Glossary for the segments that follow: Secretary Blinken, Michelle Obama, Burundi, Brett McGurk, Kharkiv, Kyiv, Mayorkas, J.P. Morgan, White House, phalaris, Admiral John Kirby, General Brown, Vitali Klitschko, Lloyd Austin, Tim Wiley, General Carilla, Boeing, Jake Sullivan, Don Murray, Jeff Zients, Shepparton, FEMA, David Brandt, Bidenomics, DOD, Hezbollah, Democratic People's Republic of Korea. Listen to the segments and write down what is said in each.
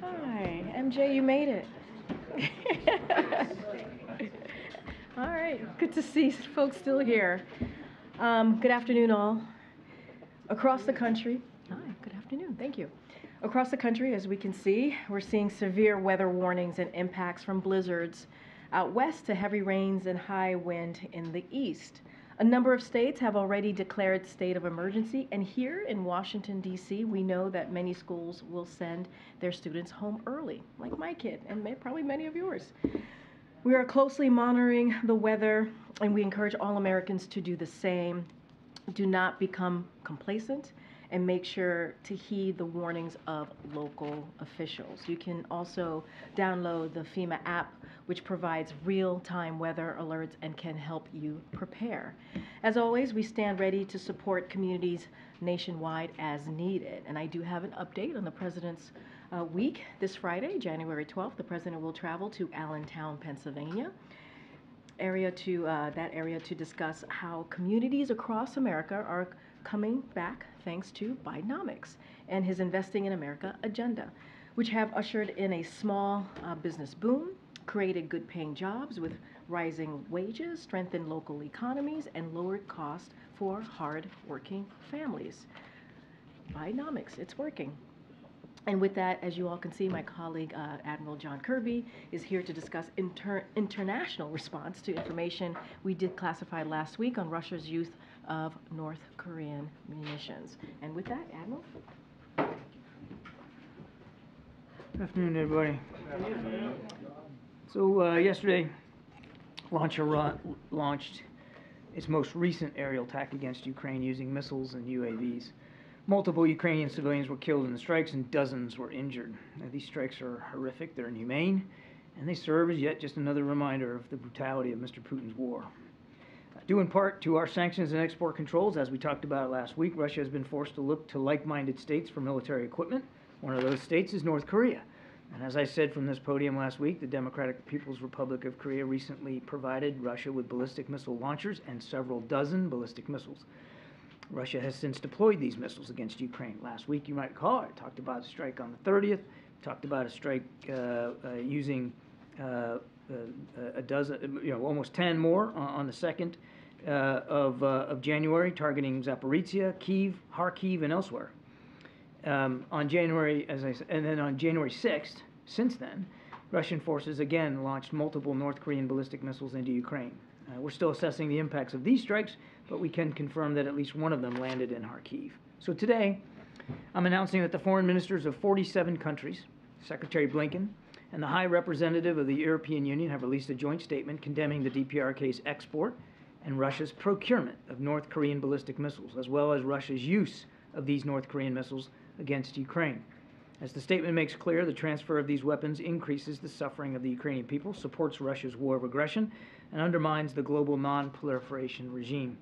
Hi, MJ, you made it. All right, good to see folks still here. Good afternoon, all. Across the country, hi, good afternoon, thank you. Across the country, as we can see, we're seeing severe weather warnings and impacts from blizzards out west to heavy rains and high wind in the east. A number of states have already declared state of emergency, and here in Washington, D.C., we know that many schools will send their students home early, like my kid, and probably many of yours. We are closely monitoring the weather, and we encourage all Americans to do the same. Do not become complacent, and make sure to heed the warnings of local officials. You can also download the FEMA app, which provides real-time weather alerts and can help you prepare. As always, we stand ready to support communities nationwide as needed. And I do have an update on the President's Week. This Friday, January 12th, the President will travel to Allentown, Pennsylvania, to discuss how communities across America are coming back thanks to Bidenomics and his Investing in America agenda, which have ushered in a small business boom, created good-paying jobs with rising wages, strengthened local economies, and lowered costs for hard-working families. Bidenomics, it's working. And with that, as you all can see, my colleague, Admiral John Kirby, is here to discuss international response to information we declassified last week on Russia's use of North Korean munitions. And with that, Admiral. Good afternoon, everybody. Good afternoon. So yesterday, Launcher launched its most recent aerial attack against Ukraine using missiles and UAVs. Multiple Ukrainian civilians were killed in the strikes and dozens were injured. Now, these strikes are horrific, they're inhumane, and they serve as yet just another reminder of the brutality of Mr. Putin's war. Due in part to our sanctions and export controls, as we talked about last week, Russia has been forced to look to like-minded states for military equipment. One of those states is North Korea. And as I said from this podium last week, the Democratic People's Republic of Korea recently provided Russia with ballistic missile launchers and several dozen ballistic missiles. Russia has since deployed these missiles against Ukraine. Last week, you might recall, I talked about a strike on the 30th, talked about a strike using a dozen, almost 10 more on the 2nd of January, targeting Zaporizhia, Kyiv, Kharkiv, and elsewhere. On January 6th, since then, Russian forces again launched multiple North Korean ballistic missiles into Ukraine. We're still assessing the impacts of these strikes, but we can confirm that at least one of them landed in Kharkiv. So today, I'm announcing that the foreign ministers of 47 countries, Secretary Blinken, and the High Representative of the European Union have released a joint statement condemning the DPRK's export and Russia's procurement of North Korean ballistic missiles, as well as Russia's use of these North Korean missiles against Ukraine. As the statement makes clear, the transfer of these weapons increases the suffering of the Ukrainian people, supports Russia's war of aggression, and undermines the global non-proliferation regime.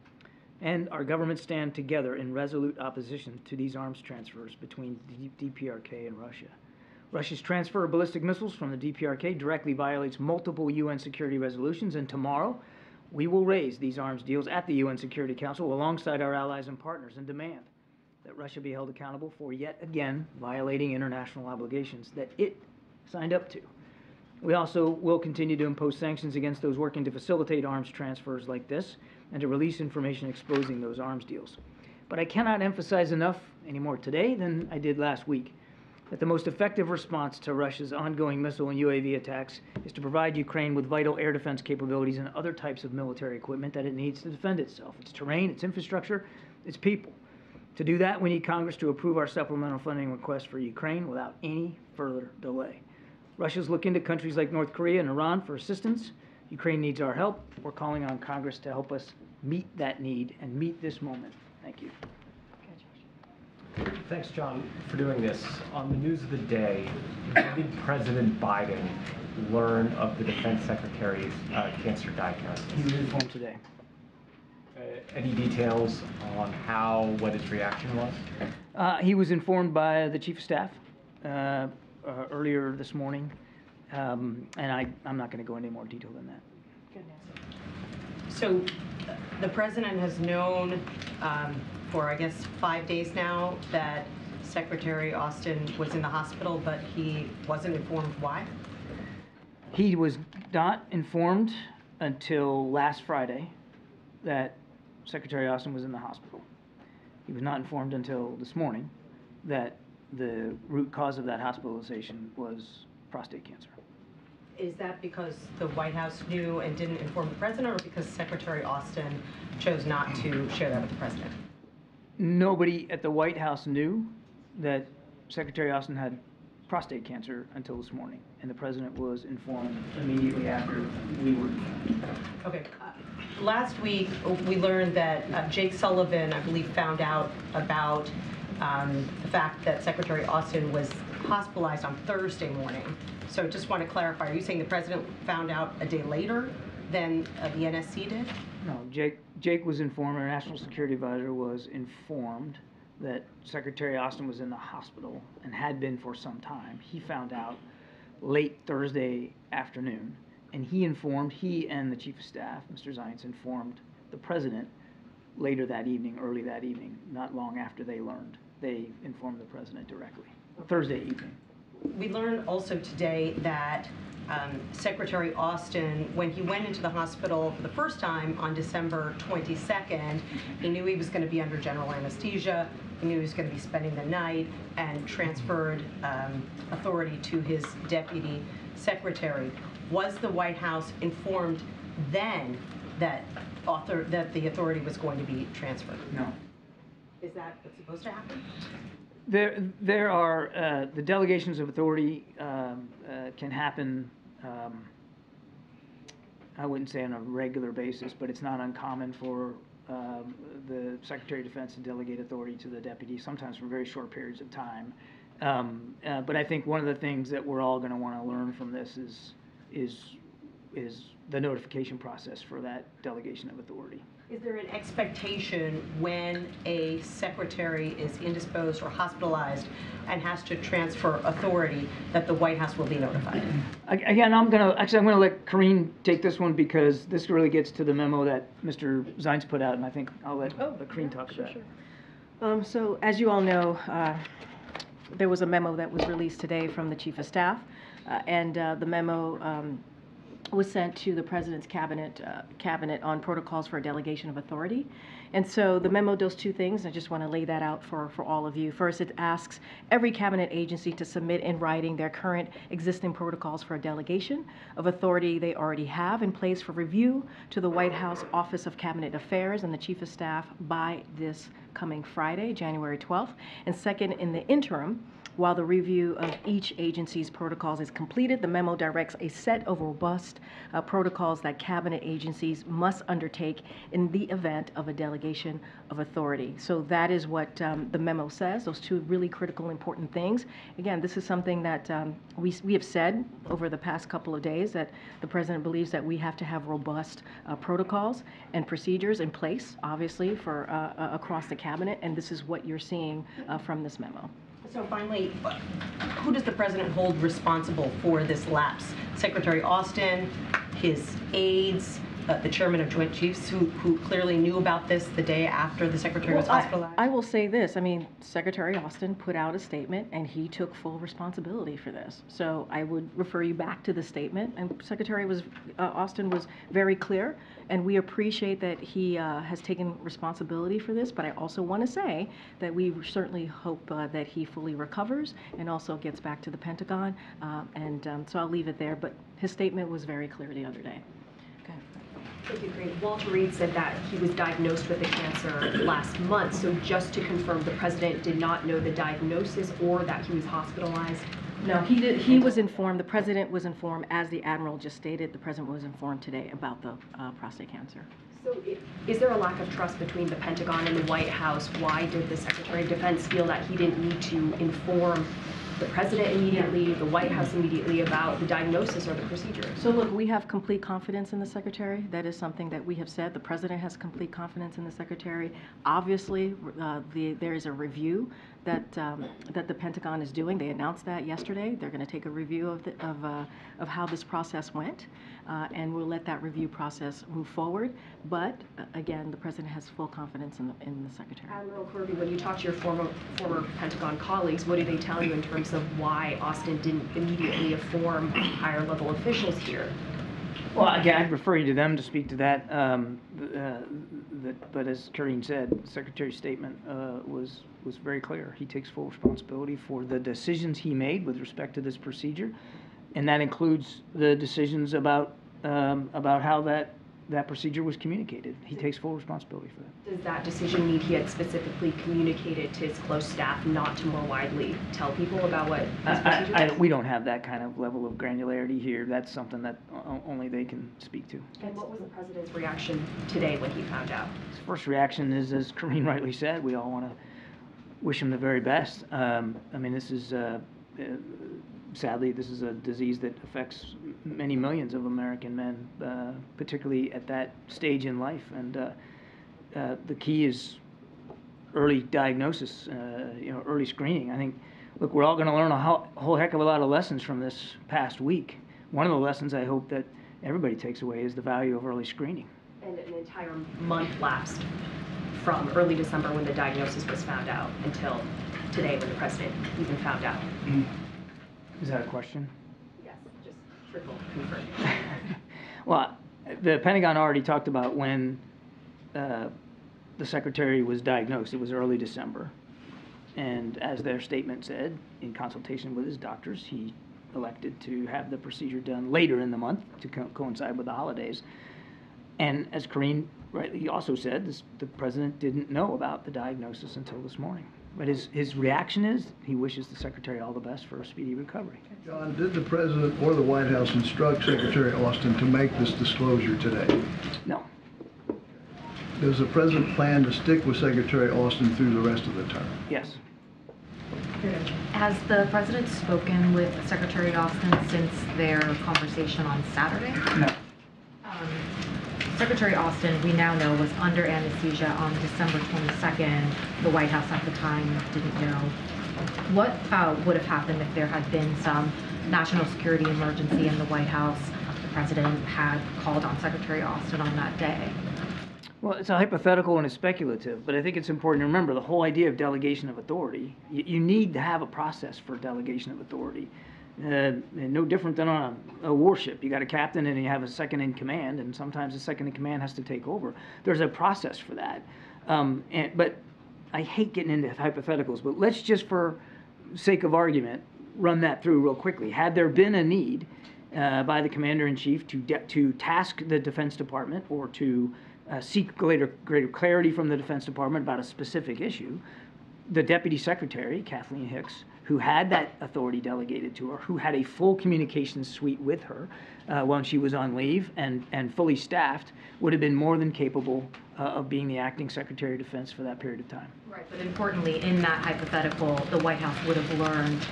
And our governments stand together in resolute opposition to these arms transfers between the DPRK and Russia. Russia's transfer of ballistic missiles from the DPRK directly violates multiple UN security resolutions, and tomorrow we will raise these arms deals at the UN Security Council alongside our allies and partners and demand that Russia be held accountable for yet again violating international obligations that it signed up to. We also will continue to impose sanctions against those working to facilitate arms transfers like this and to release information exposing those arms deals. But I cannot emphasize enough any more today than I did last week that the most effective response to Russia's ongoing missile and UAV attacks is to provide Ukraine with vital air defense capabilities and other types of military equipment that it needs to defend itself, its terrain, its infrastructure, its people. To do that, we need Congress to approve our supplemental funding request for Ukraine without any further delay. Russia's looking to countries like North Korea and Iran for assistance. Ukraine needs our help. We're calling on Congress to help us meet that need and meet this moment. Thank you. Thanks, John, for doing this. On the news of the day, when did President Biden learn of the Defense Secretary's cancer diagnosis? He was informed today. Any details on what his reaction was? He was informed by the Chief of Staff earlier this morning, and I'm not going to go into more detail than that. Goodness. So the President has known for, I guess, 5 days now that Secretary Austin was in the hospital, but he wasn't informed why? He was not informed until last Friday that Secretary Austin was in the hospital. He was not informed until this morning that the root cause of that hospitalization was prostate cancer. Is that because the White House knew and didn't inform the president, or because Secretary Austin chose not to share that with the president? Nobody at the White House knew that Secretary Austin had prostate cancer until this morning, and the president was informed immediately after we were. Okay. Last week, we learned that Jake Sullivan, I believe, found out about the fact that Secretary Austin was hospitalized on Thursday morning. So just want to clarify, are you saying the president found out a day later than the NSC did? No, Jake was informed, our national security advisor was informed that Secretary Austin was in the hospital and had been for some time. He found out late Thursday afternoon, and he and the Chief of Staff, Mr. Zients, informed the President later that evening, early that evening, not long after they learned. They informed the President directly, Thursday evening. We learned also today that Secretary Austin, when he went into the hospital for the first time on December 22nd, he knew he was going to be under general anesthesia, he knew he was going to be spending the night, and transferred authority to his deputy secretary. Was the White House informed then that the authority was going to be transferred? No. Is that what's supposed to happen? There are the delegations of authority can happen. I wouldn't say on a regular basis, but it's not uncommon for the Secretary of Defense to delegate authority to the deputy, sometimes for very short periods of time. But I think one of the things that we're all going to want to learn from this is the notification process for that delegation of authority. Is there an expectation when a secretary is indisposed or hospitalized and has to transfer authority that the White House will be notified? Again, I'm going to let Karine take this one, because this really gets to the memo that Mr. Zients put out, and I think I'll let Karine talk about it. Sure. So as you all know, there was a memo that was released today from the Chief of Staff, and the memo was sent to the President's cabinet on protocols for a delegation of authority. And so the memo does two things. I just want to lay that out for all of you. First, it asks every cabinet agency to submit in writing their current existing protocols for a delegation of authority they already have in place for review to the White House Office of Cabinet Affairs and the Chief of Staff by this coming Friday, January 12th. And second, in the interim, while the review of each agency's protocols is completed, the memo directs a set of robust protocols that cabinet agencies must undertake in the event of a delegation of authority. So that is what the memo says, those two really critical, important things. Again, this is something that we have said over the past couple of days, that the President believes that we have to have robust protocols and procedures in place, obviously, for across the cabinet, and this is what you're seeing from this memo. So finally, who does the President hold responsible for this lapse? Secretary Austin, his aides, the Chairman of Joint Chiefs, who clearly knew about this the day after the Secretary was hospitalized? I will say this. I mean, Secretary Austin put out a statement, and he took full responsibility for this. So I would refer you back to the statement. And Secretary Austin was very clear, and we appreciate that he has taken responsibility for this. But I also want to say that we certainly hope that he fully recovers and also gets back to the Pentagon. So I'll leave it there. But his statement was very clear the other day. Thank you, Karine. Walter Reed said that he was diagnosed with the cancer last month. So just to confirm, the President did not know the diagnosis or that he was hospitalized? No, he did. He was informed. The President was informed, as the Admiral just stated. The President was informed today about the prostate cancer. So is there a lack of trust between the Pentagon and the White House? Why did the Secretary of Defense feel that he didn't need to inform the President immediately, the White House immediately about the diagnosis or the procedure? So look, we have complete confidence in the Secretary. That is something that we have said. The President has complete confidence in the Secretary. Obviously, there is a review that the Pentagon is doing. They announced that yesterday. They're going to take a review of how this process went, and we'll let that review process move forward. But again, the President has full confidence in the Secretary. Admiral Kirby, when you talk to your former Pentagon colleagues, what do they tell you in terms of why Austin didn't immediately inform higher level officials here? Well, again, I'd refer you to them to speak to that. But as Karine said, Secretary's statement was very clear. He takes full responsibility for the decisions he made with respect to this procedure, and that includes the decisions about how that procedure was communicated. He takes full responsibility for that. Does that decision mean he had specifically communicated to his close staff not to more widely tell people about what this procedure was? We don't have that kind of level of granularity here. That's something that only they can speak to. And what was the President's reaction today when he found out? His first reaction is, as Karine rightly said, we all want to wish him the very best. I mean, this is, sadly, this is a disease that affects many millions of American men, particularly at that stage in life. And the key is early diagnosis, early screening. I think, look, we're all going to learn a whole heck of a lot of lessons from this past week. One of the lessons I hope that everybody takes away is the value of early screening. And an entire month lapsed from early December when the diagnosis was found out until today when the President even found out. Is that a question? Yes, just triple confirm. Well, the Pentagon already talked about when the Secretary was diagnosed. It was early December. And as their statement said, in consultation with his doctors, he elected to have the procedure done later in the month to coincide with the holidays. And as Karine rightly also said, the President didn't know about the diagnosis until this morning. But his reaction is he wishes the Secretary all the best for a speedy recovery. John, did the President or the White House instruct Secretary Austin to make this disclosure today? No. Does the President plan to stick with Secretary Austin through the rest of the term? Yes. Has the President spoken with Secretary Austin since their conversation on Saturday? No. Secretary Austin, we now know, was under anesthesia on December 22nd. The White House at the time didn't know. What would have happened if there had been some national security emergency in the White House? The President had called on Secretary Austin on that day. Well, it's a hypothetical and it's speculative, but I think it's important to remember the whole idea of delegation of authority. You need to have a process for delegation of authority. No different than on a warship. You got a captain and you have a second in command, and sometimes the second in command has to take over. There's a process for that. But I hate getting into hypotheticals, but let's just, for sake of argument, run that through real quickly. Had there been a need by the Commander-in-Chief to task the Defense Department or to seek greater clarity from the Defense Department about a specific issue, the Deputy Secretary, Kathleen Hicks, who had that authority delegated to her, who had a full communications suite with her when she was on leave and fully staffed, would have been more than capable of being the acting Secretary of Defense for that period of time. Right, but importantly, in that hypothetical, the White House would have learned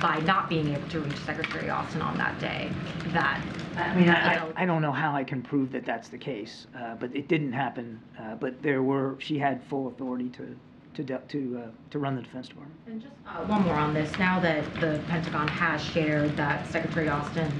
by not being able to reach Secretary Austin on that day that... I don't know how I can prove that that's the case, but it didn't happen. But she had full authority to run the Defense Department. And just one more on this. Now that the Pentagon has shared that Secretary Austin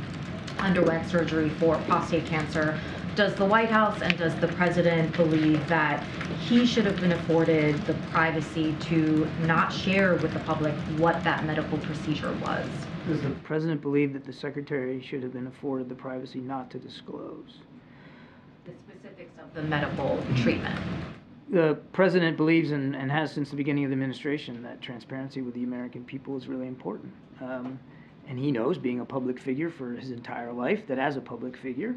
underwent surgery for prostate cancer, does the White House and does the President believe that he should have been afforded the privacy to not share with the public what that medical procedure was? Does the President believe that the Secretary should have been afforded the privacy not to disclose the specifics of the medical treatment? The President believes and has since the beginning of the administration that transparency with the American people is really important. And he knows, being a public figure for his entire life, that as a public figure,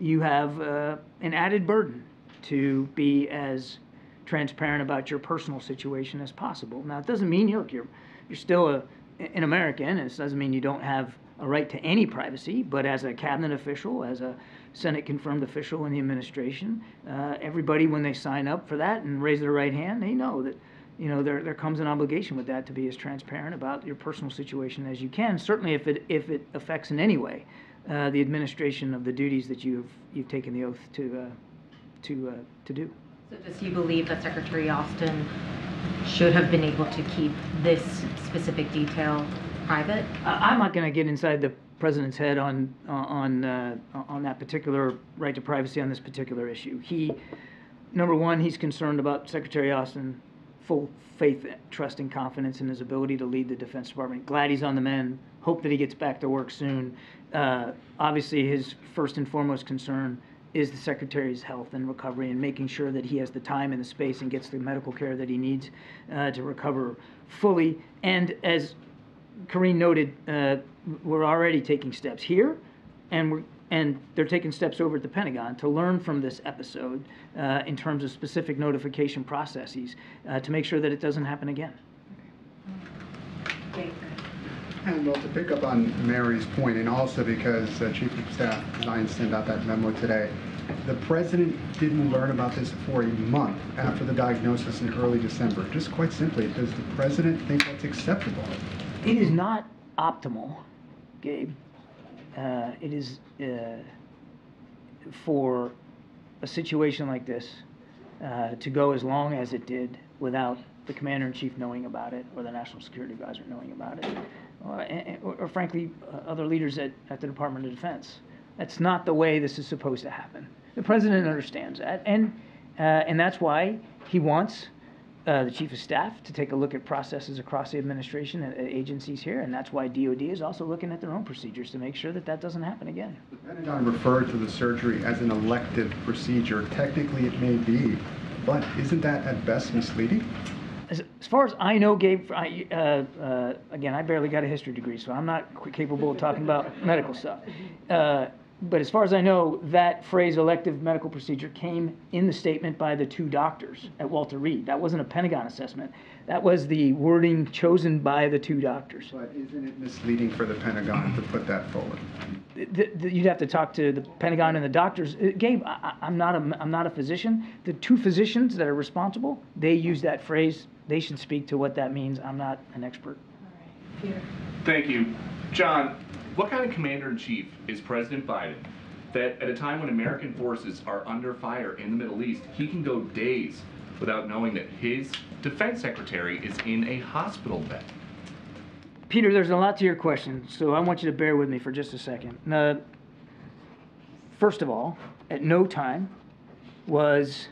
you have an added burden to be as transparent about your personal situation as possible. Now, it doesn't mean, look, you're still an American, and it doesn't mean you don't have a right to any privacy, but as a cabinet official, as a Senate-confirmed official in the administration, everybody, when they sign up for that and raise their right hand, they know that, there comes an obligation with that to be as transparent about your personal situation as you can. Certainly, if it affects in any way the administration of the duties that you've taken the oath to do. So, does he believe that Secretary Austin should have been able to keep this specific detail private? I'm not going to get inside the president's head on that particular right to privacy on this particular issue. He, number one, he's concerned about Secretary Austin, full faith, trust, and confidence in his ability to lead the Defense Department. Glad he's on the mend. Hope that he gets back to work soon. Obviously, his first and foremost concern is the Secretary's health and recovery and making sure that he has the time and the space and gets the medical care that he needs to recover fully. And as Karine noted, we're already taking steps here, and they're taking steps over at the Pentagon to learn from this episode in terms of specific notification processes to make sure that it doesn't happen again. Okay. And well, to pick up on Mary's point, and also because Chief of Staff Ryan sent out that memo today, the president didn't learn about this for a month after the diagnosis in early December. Just quite simply, does the president think that's acceptable? It is not optimal, Gabe. It is for a situation like this to go as long as it did without the commander-in-chief knowing about it or the national security advisor knowing about it, or frankly, other leaders at the Department of Defense. That's not the way this is supposed to happen. The president understands that, and that's why he wants the chief of staff to take a look at processes across the administration and agencies here, and that's why DOD is also looking at their own procedures to make sure that that doesn't happen again. The Pentagon referred to the surgery as an elective procedure. Technically it may be, but isn't that at best misleading? As far as I know, Gabe, again, I barely got a history degree, so I'm not capable of talking about medical stuff. But as far as I know, that phrase elective medical procedure came in the statement by the two doctors at Walter Reed. That wasn't a Pentagon assessment. That was the wording chosen by the two doctors. But isn't it misleading for the Pentagon to put that forward? You'd have to talk to the Pentagon and the doctors. Gabe, I'm not a physician. The two physicians that are responsible, they use that phrase. They should speak to what that means. I'm not an expert. All right, Peter. Thank you. John, what kind of commander-in-chief is President Biden that at a time when American forces are under fire in the Middle East, he can go days without knowing that his defense secretary is in a hospital bed? Peter, there's a lot to your question, so I want you to bear with me for just a second. Now, first of all, at no time was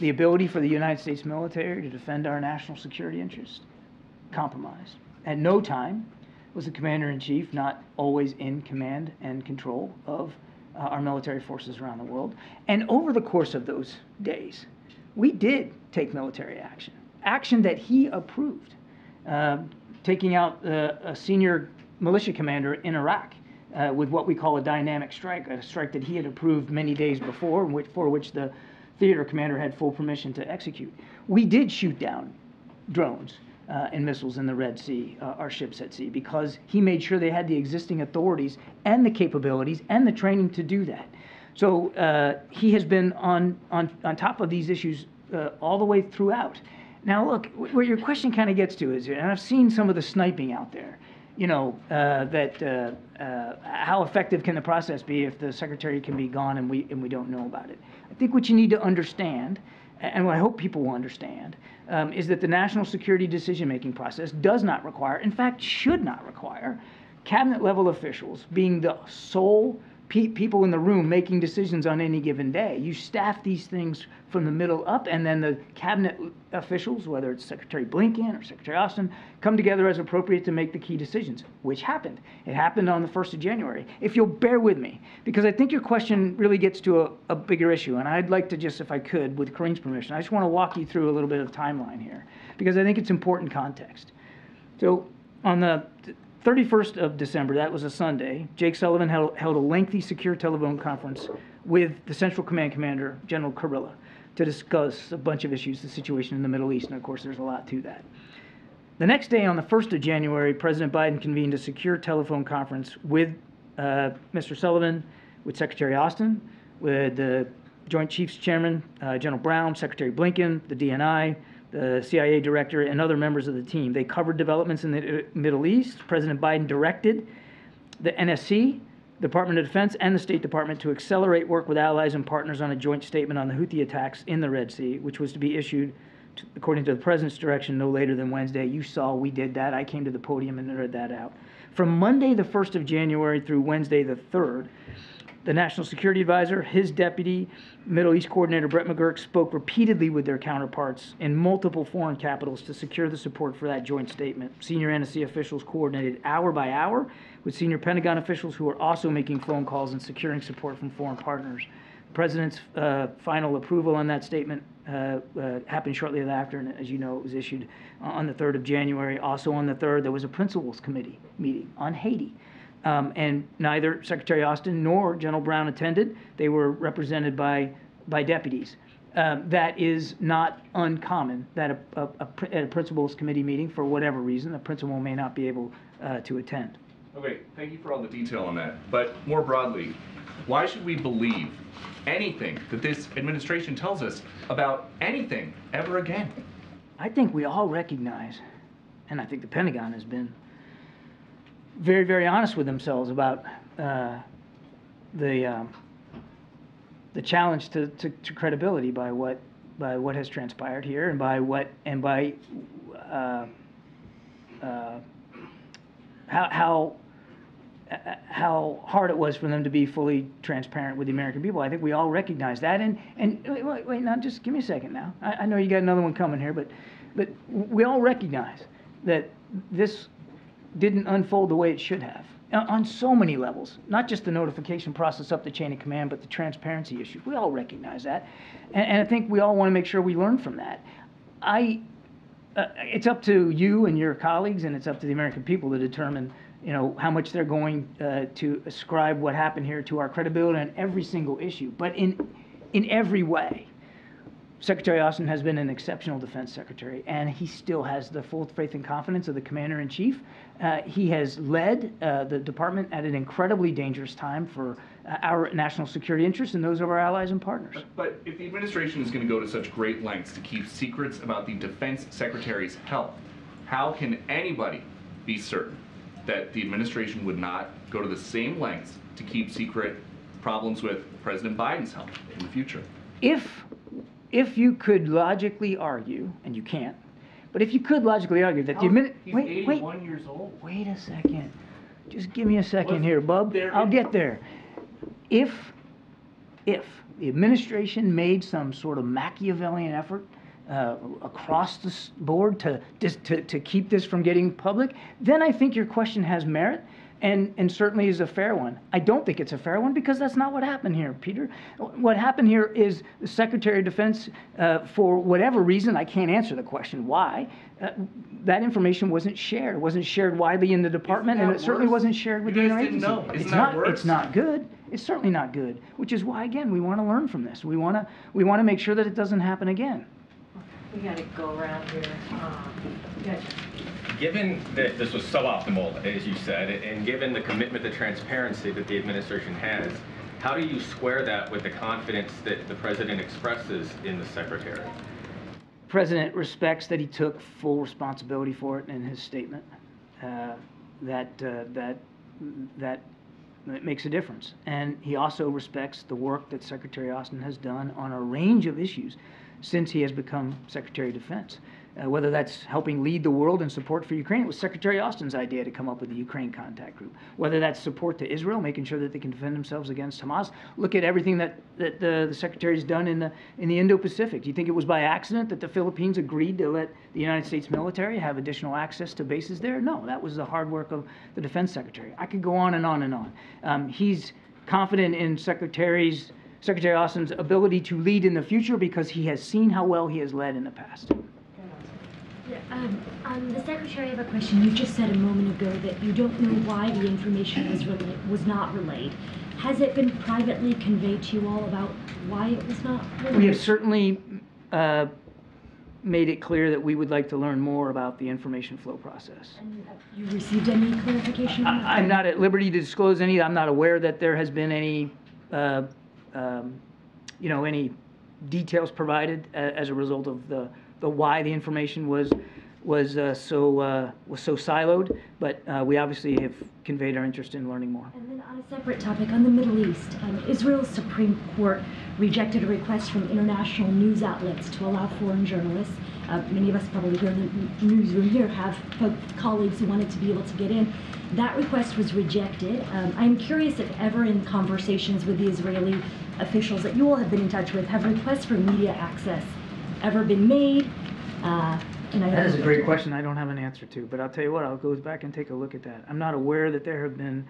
the ability for the United States military to defend our national security interests compromised. At no time was the commander-in-chief not always in command and control of our military forces around the world. And over the course of those days, we did take military action, action that he approved, taking out a senior militia commander in Iraq with what we call a dynamic strike, a strike that he had approved many days before, for which the theater commander had full permission to execute. We did shoot down drones and missiles in the Red Sea, our ships at sea, because he made sure they had the existing authorities and the capabilities and the training to do that. So he has been on top of these issues all the way throughout. Now, look, what your question kind of gets to is, and I've seen some of the sniping out there, you know, how effective can the process be if the secretary can be gone and we don't know about it? I think what you need to understand, and what I hope people will understand, is that the national security decision-making process does not require, in fact, should not require, cabinet-level officials being the sole people in the room making decisions on any given day. You staff these things from the middle up, and then the cabinet officials, whether it's Secretary Blinken or Secretary Austin, come together as appropriate to make the key decisions, which happened. It happened on the 1st of January. If you'll bear with me, because I think your question really gets to a bigger issue, and I'd like to just, if I could, with Karine's permission, I just want to walk you through a little bit of timeline here, because I think it's important context. So on the 31st of December, that was a Sunday, Jake Sullivan held a lengthy secure telephone conference with the Central Command Commander, General Carilla, to discuss a bunch of issues, the situation in the Middle East, and of course there's a lot to that. The next day, on the 1st of January, President Biden convened a secure telephone conference with Mr. Sullivan, with Secretary Austin, with the Joint Chiefs Chairman, General Brown, Secretary Blinken, the DNI, the CIA director, and other members of the team. They covered developments in the Middle East. President Biden directed the NSC, Department of Defense, and the State Department to accelerate work with allies and partners on a joint statement on the Houthi attacks in the Red Sea, which was to be issued according to the president's direction, no later than Wednesday. You saw we did that. I came to the podium and read that out. From Monday, the 1st of January through Wednesday, the 3rd, the National Security Advisor, his deputy, Middle East Coordinator Brett McGurk spoke repeatedly with their counterparts in multiple foreign capitals to secure the support for that joint statement. Senior NSC officials coordinated hour by hour with senior Pentagon officials who are also making phone calls and securing support from foreign partners. The President's final approval on that statement happened shortly thereafter, and as you know, it was issued on the 3rd of January. Also on the 3rd, there was a Principals Committee meeting on Haiti. And neither Secretary Austin nor General Brown attended. They were represented by deputies. That is not uncommon, that at a principals committee meeting, for whatever reason, a principal may not be able to attend. Okay, thank you for all the detail on that. But more broadly, why should we believe anything that this administration tells us about anything ever again? I think we all recognize, and I think the Pentagon has been very, very honest with themselves about the challenge to credibility by what has transpired here and how hard it was for them to be fully transparent with the American people. I think we all recognize that. And wait, now just give me a second. Now I know you got another one coming here, but we all recognize that this didn't unfold the way it should have on so many levels, not just the notification process up the chain of command, but the transparency issue. We all recognize that, and I think we all want to make sure we learn from that. It's up to you and your colleagues, and it's up to the American people to determine, you know, how much they're going to ascribe what happened here to our credibility on every single issue. But in every way, Secretary Austin has been an exceptional defense secretary, and he still has the full faith and confidence of the commander-in-chief. He has led the department at an incredibly dangerous time for our national security interests and those of our allies and partners. But if the administration is going to go to such great lengths to keep secrets about the defense secretary's health, how can anybody be certain that the administration would not go to the same lengths to keep secret problems with President Biden's health in the future? If you could logically argue, and you can't, but if you could logically argue that the administration... He's 81 years old. Wait a second. Just give me a second here, bub. I'll get there. If the administration made some sort of Machiavellian effort across the board to keep this from getting public, then I think your question has merit. And certainly is a fair one. I don't think it's a fair one because that's not what happened here, Peter. What happened here is the Secretary of Defense, for whatever reason, I can't answer the question why, that information wasn't shared. It wasn't shared widely in the department, and it certainly wasn't shared with the interagency. No, it's not good. It's certainly not good, which is why, again, we want to learn from this. We want to make sure that it doesn't happen again. We got to go around here. Gotcha. Given that this was suboptimal, as you said, and given the commitment to transparency that the administration has, how do you square that with the confidence that the president expresses in the secretary? The president respects that he took full responsibility for it in his statement. That makes a difference. And he also respects the work that Secretary Austin has done on a range of issues since he has become Secretary of Defense. Whether that's helping lead the world in support for Ukraine, it was Secretary Austin's idea to come up with the Ukraine Contact Group. Whether that's support to Israel, making sure that they can defend themselves against Hamas. Look at everything that the Secretary's done in the Indo-Pacific. Do you think it was by accident that the Philippines agreed to let the United States military have additional access to bases there? No, that was the hard work of the Defense Secretary. I could go on and on and on. He's confident in Secretary Austin's ability to lead in the future because he has seen how well he has led in the past. The Secretary, I have a question. You just said a moment ago that you don't know why the information was not relayed. Has it been privately conveyed to you all about why it was not relayed? We have certainly made it clear that we would like to learn more about the information flow process. And have you received any clarification? I'm not at liberty to disclose any. I'm not aware that there has been any, any details provided as a result of the why the information was so siloed, but we obviously have conveyed our interest in learning more. And then on a On a separate topic, on the Middle East, Israel's Supreme Court rejected a request from international news outlets to allow foreign journalists. Many of us probably here in the newsroom here have colleagues who wanted to be able to get in. That request was rejected. I'm curious if ever in conversations with the Israeli officials that you all have been in touch with, have requests for media access ever been made? That is a great question I don't have an answer to, but I'll tell you what, I'll go back and take a look at that. I'm not aware that there have been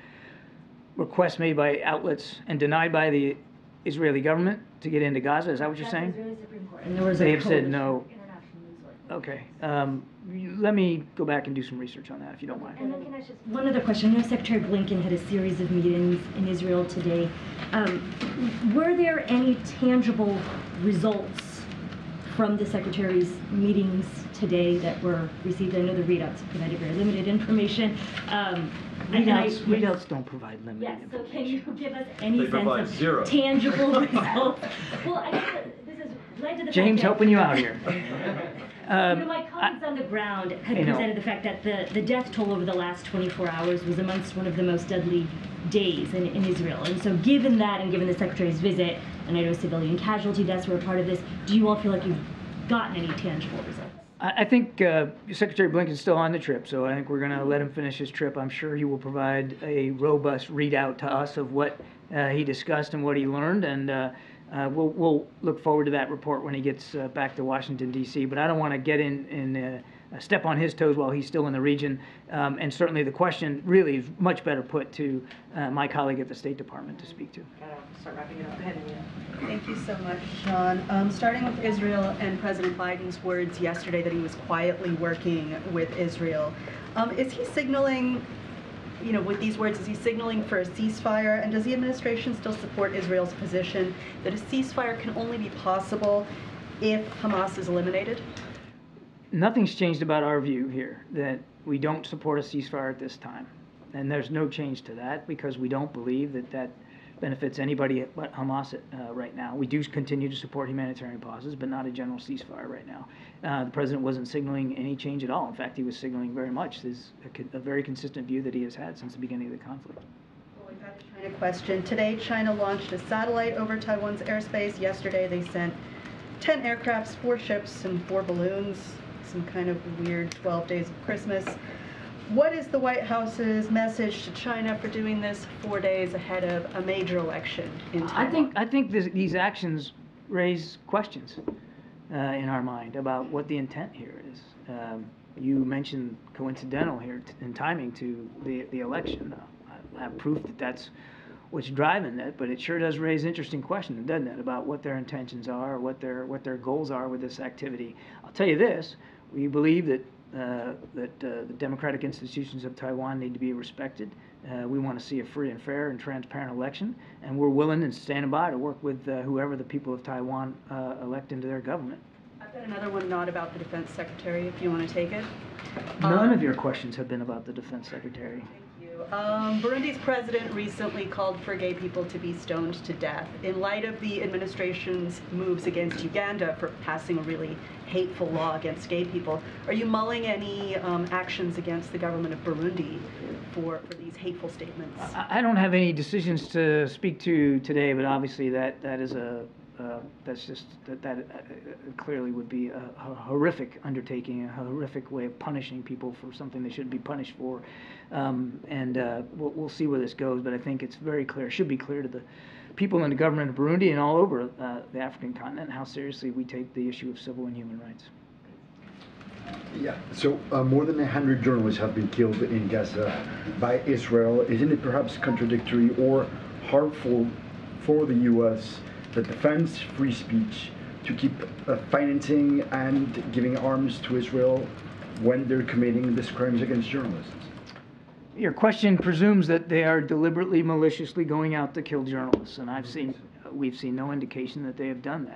requests made by outlets and denied by the Israeli government to get into Gaza. Is that what you're saying? The Israeli Supreme Court. And there was they have said no. Okay. Let me go back and do some research on that, if you don't mind. And then can I just, one other question. I know Secretary Blinken had a series of meetings in Israel today. Were there any tangible results from the Secretary's meetings today that were received? I know the readouts provided very limited information. Readouts don't provide limited information. Can you give us any sense of zero tangible results? Well, I think this has led to the James helping you out here. My colleagues on the ground had presented the fact that the death toll over the last 24 hours was amongst one of the most deadly days in Israel. And so given that and given the Secretary's visit, and I know civilian casualty deaths were a part of this, do you all feel like you've gotten any tangible results? I think Secretary Blinken's still on the trip, so I think we're going to let him finish his trip. I'm sure he will provide a robust readout to us of what he discussed and what he learned. And we'll look forward to that report when he gets back to Washington, D.C., but I don't want to get in step on his toes while he's still in the region, and certainly the question really is much better put to my colleague at the State Department to speak to. Gotta start wrapping it up. Thank you so much, Sean. Starting with Israel and President Biden's words yesterday that he was quietly working with Israel, is he signaling, with these words, is he signaling for a ceasefire? And does the administration still support Israel's position that a ceasefire can only be possible if Hamas is eliminated? Nothing's changed about our view here, that we don't support a ceasefire at this time. And there's no change to that because we don't believe that that benefits anybody but Hamas right now. We do continue to support humanitarian pauses, but not a general ceasefire right now. The president wasn't signaling any change at all. In fact, he was signaling very much this a very consistent view that he has had since the beginning of the conflict. Well, we've got a China question. Today, China launched a satellite over Taiwan's airspace. Yesterday, they sent 10 aircrafts, 4 ships, and 4 balloons, some kind of weird 12 days of Christmas. What is the White House's message to China for doing this 4 days ahead of a major election in Taiwan? I think these actions raise questions in our mind about what the intent here is. You mentioned coincidental here in timing to the election. I have proof that that's what's driving it, but it sure does raise interesting questions, doesn't it, about what their intentions are, what their goals are with this activity. I'll tell you this: we believe that. The democratic institutions of Taiwan need to be respected. We want to see a free and fair and transparent election, and we're willing and standing by to work with whoever the people of Taiwan elect into their government. I've got another one not about the defense secretary, if you want to take it. None of your questions have been about the defense secretary. Thank you. Burundi's president recently called for gay people to be stoned to death. In light of the administration's moves against Uganda for passing a really hateful law against gay people, are you mulling any actions against the government of Burundi for these hateful statements? I don't have any decisions to speak to today, but obviously that is a clearly would be a horrific undertaking, a horrific way of punishing people for something they shouldn't be punished for, we'll see where this goes. But I think it's very clear, should be clear to the people in the government of Burundi and all over the African continent, how seriously we take the issue of civil and human rights. Yeah. So more than 100 journalists have been killed in Gaza by Israel. Isn't it perhaps contradictory or harmful for the U.S. that defends free speech to keep financing and giving arms to Israel when they're committing these crimes against journalists? Your question presumes that they are deliberately, maliciously going out to kill journalists, and we've seen no indication that they have done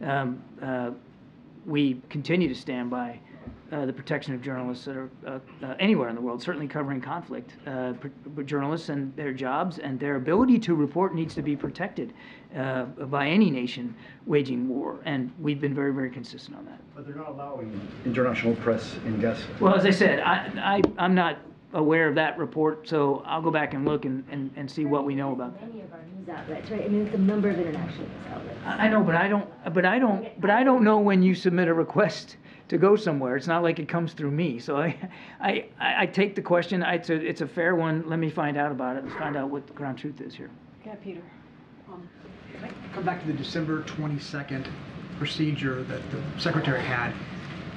that. We continue to stand by the protection of journalists that are anywhere in the world, certainly covering conflict. Journalists and their jobs and their ability to report needs to be protected by any nation waging war, and we've been very, very consistent on that. But they're not allowing international press in Gaza. Well, as I said, I'm not aware of that report, so I'll go back and look and see what we know about that. Many of our news outlets, right? I mean, it's a number of international news outlets. I know, but I don't know when you submit a request to go somewhere. It's not like it comes through me. So I take the question. It's a fair one. Let me find out about it. Let's find out what the ground truth is here. Yeah, Peter. Can I come back to the December 22nd procedure that the Secretary had?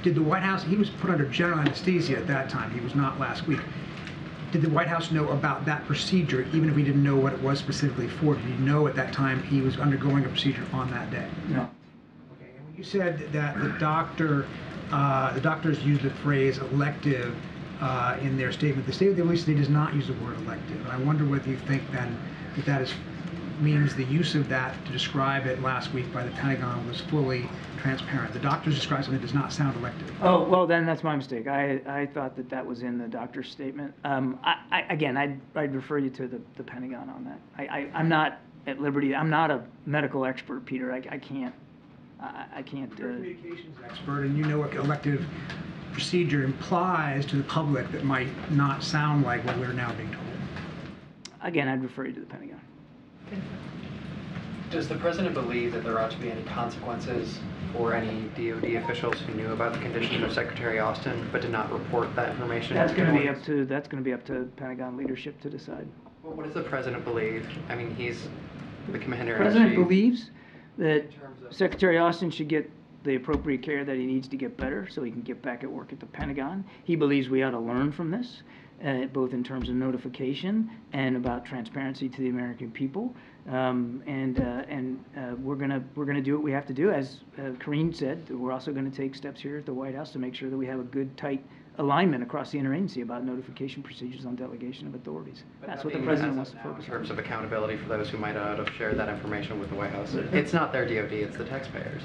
Did the White House, he was put under general anesthesia at that time, he was not last week. Did the White House know about that procedure, even if he didn't know what it was specifically for? Did he know at that time he was undergoing a procedure on that day? No. Okay, and when you said that the doctors used the phrase elective in their statement, the statement they released today does not use the word elective. I wonder whether you think then that that is, means the use of that to describe it last week by the Pentagon was fully transparent. The doctors described something that does not sound elective. Oh, well, then that's my mistake. I thought that that was in the doctor's statement. I'd refer you to the Pentagon on that. I'm not at liberty. I'm not a medical expert, Peter. I can't. You're a communications expert, and you know what elective procedure implies to the public that might not sound like what we're now being told. Again, I'd refer you to the Pentagon. Does the president believe that there ought to be any consequences for any DOD officials who knew about the condition of Secretary Austin but did not report that information? That's going to be up to Pentagon leadership to decide. Well, what does the president believe? I mean, he's the commander. The president believes that Secretary Austin should get the appropriate care that he needs to get better, so he can get back at work at the Pentagon. He believes we ought to learn from this, both in terms of notification and about transparency to the American people. We're gonna do what we have to do. As Karine said, we're also going to take steps here at the White House to make sure that we have a good, tight alignment across the interagency about notification procedures on delegation of authorities. That's what the president wants to focus on. In terms of accountability for those who might not have shared that information with the White House, it's not their DOD, it's the taxpayers.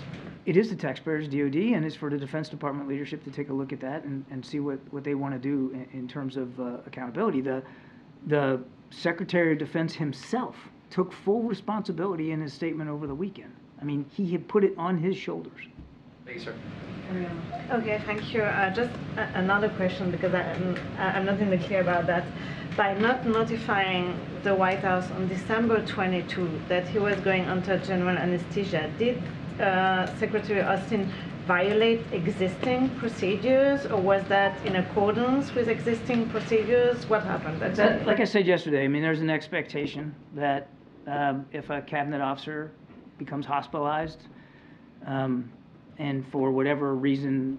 It is the taxpayers' DOD, and it's for the Defense Department leadership to take a look at that and see what they want to do in terms of accountability. The Secretary of Defense himself took full responsibility in his statement over the weekend. I mean, he had put it on his shoulders. Thank you, sir. Okay, thank you. Another question, because I'm not in the clear about that. By not notifying the White House on December 22 that he was going under general anesthesia, did Secretary Austin violate existing procedures, or was that in accordance with existing procedures? What happened? Like I said yesterday, I mean, there's an expectation that if a cabinet officer becomes hospitalized and for whatever reason,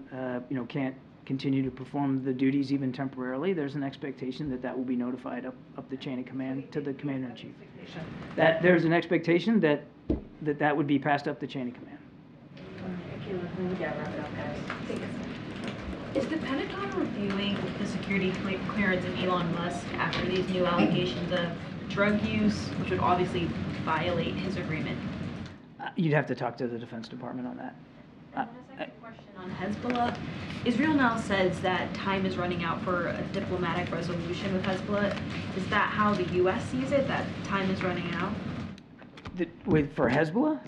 can't continue to perform the duties even temporarily, there's an expectation that that will be notified up the chain of command to the commander-in-chief. That there's an expectation that would be passed up the chain of command. Is the Pentagon reviewing the security clearance of Elon Musk after these new allegations of drug use, which would obviously violate his agreement? You'd have to talk to the Defense Department on that. And a second question on Hezbollah. Israel now says that time is running out for a diplomatic resolution with Hezbollah. Is that how the U.S. sees it, that time is running out? For Hezbollah?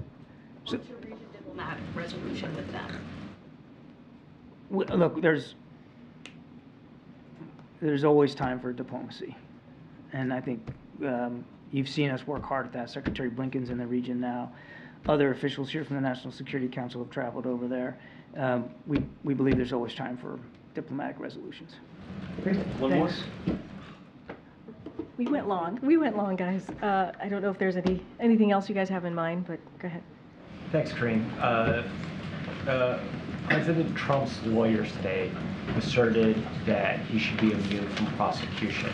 So, to reach a diplomatic resolution with them. Look, there's always time for diplomacy, and I think you've seen us work hard at that. Secretary Blinken's in the region now. Other officials here from the National Security Council have traveled over there. We believe there's always time for diplomatic resolutions. Great. One Thanks. More. We went long. We went long, guys. I don't know if there's anything else you guys have in mind, but go ahead. Thanks, Karine. President Trump's lawyers today asserted that he should be immune from prosecution.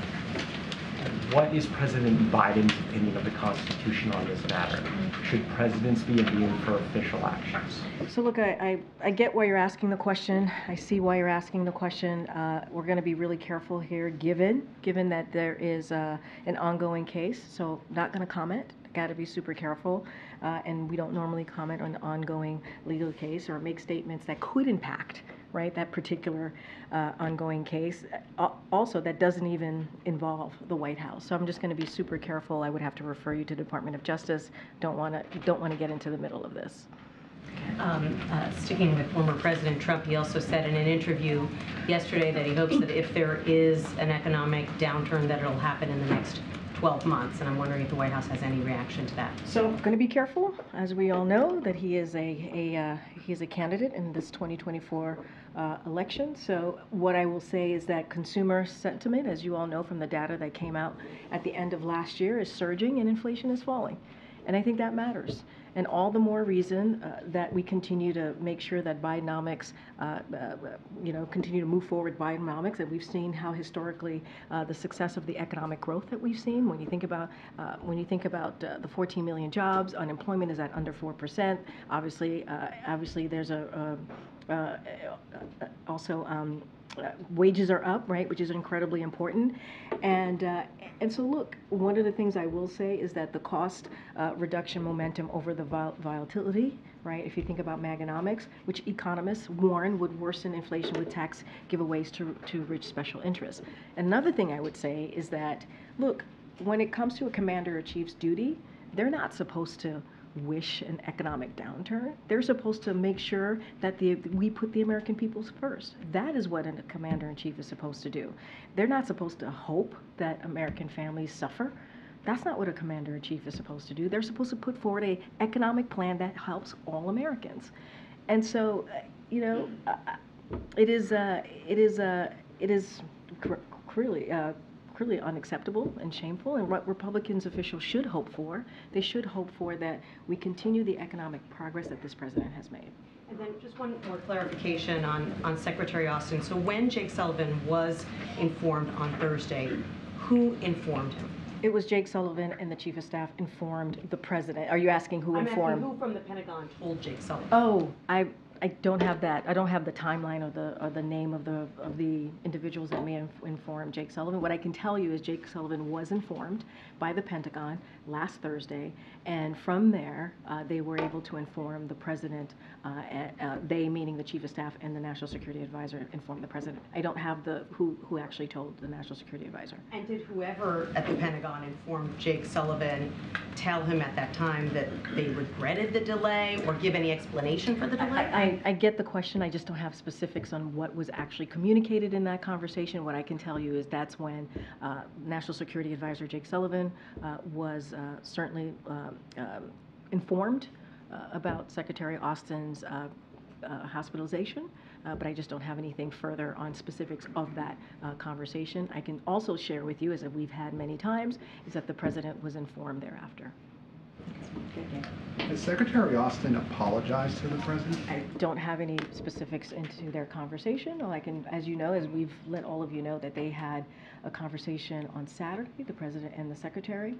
What is President Biden's opinion of the Constitution on this matter? Should presidents be immune for official actions? So look, I get why you're asking the question. I see why you're asking the question. We're going to be really careful here, given that there is an ongoing case. So not going to comment. Got to be super careful, and we don't normally comment on the ongoing legal case or make statements that could impact, right, that particular ongoing case. Also, that doesn't even involve the White House. So I'm just going to be super careful. I would have to refer you to Department of Justice. Don't want to get into the middle of this. Sticking with former President Trump, he also said in an interview yesterday that he hopes that if there is an economic downturn, that it'll happen in the next 12 months. And I'm wondering if the White House has any reaction to that. So I'm going to be careful, as we all know, that he is a candidate in this 2024 election. So what I will say is that consumer sentiment, as you all know from the data that came out at the end of last year, is surging and inflation is falling. And I think that matters. And all the more reason that we continue to make sure that Bidenomics, continue to move forward Bidenomics. And we've seen how historically the success of the economic growth that we've seen. When you think about the 14 million jobs, unemployment is at under 4%. Obviously, there's wages are up, right, which is incredibly important. And so, look, one of the things I will say is that the cost reduction momentum over the volatility, right, if you think about Magonomics, which economists warn would worsen inflation with tax giveaways to rich special interests. Another thing I would say is that, look, when it comes to a commander or chief's duty, they're not supposed to wish an economic downturn. They're supposed to make sure that we put the American people first. That is what a commander-in-chief is supposed to do. They're not supposed to hope that American families suffer. That's not what a commander-in-chief is supposed to do. They're supposed to put forward an economic plan that helps all Americans. And so, it is really unacceptable and shameful, and what Republicans officials should hope for. They should hope for that we continue the economic progress that this president has made. And then just one more clarification on Secretary Austin. So when Jake Sullivan was informed on Thursday, who informed him? It was Jake Sullivan and the Chief of Staff informed the president. Are you asking who informed? Asking who from the Pentagon told Jake Sullivan? Oh, I don't have that. I don't have the timeline or the name of the individuals that may have informed Jake Sullivan. What I can tell you is Jake Sullivan was informed by the Pentagon last Thursday, and from there they were able to inform the president. They, meaning the Chief of Staff and the National Security Advisor, informed the president. I don't have the who actually told the National Security Advisor. And did whoever at the Pentagon informed Jake Sullivan tell him at that time that they regretted the delay or give any explanation for the delay? I get the question. I just don't have specifics on what was actually communicated in that conversation. What I can tell you is that's when National Security Advisor Jake Sullivan was certainly informed about Secretary Austin's hospitalization, but I just don't have anything further on specifics of that conversation. I can also share with you, as we've had many times, is that the president was informed thereafter. Has Secretary Austin apologized to the president? I don't have any specifics into their conversation. All I can, as you know, as we've let all of you know, that they had a conversation on Saturday, the president and the secretary.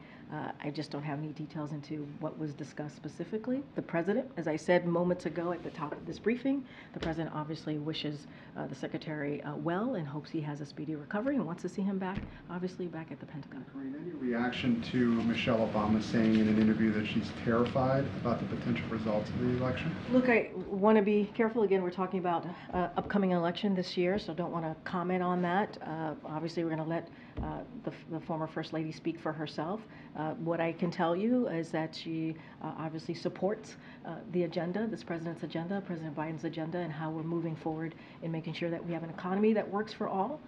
I just don't have any details into what was discussed specifically. The president, as I said moments ago at the top of this briefing, the president obviously wishes the secretary well and hopes he has a speedy recovery and wants to see him back, obviously, back at the Pentagon. Karine, any reaction to Michelle Obama saying in an interview that she's terrified about the potential results of the election? Look, I want to be careful. Again, we're talking about upcoming election this year, so don't want to comment on that. Obviously, we're going to let the former First Lady speak for herself. What I can tell you is that she obviously supports the agenda, this president's agenda, President Biden's agenda, and how we're moving forward in making sure that we have an economy that works for all.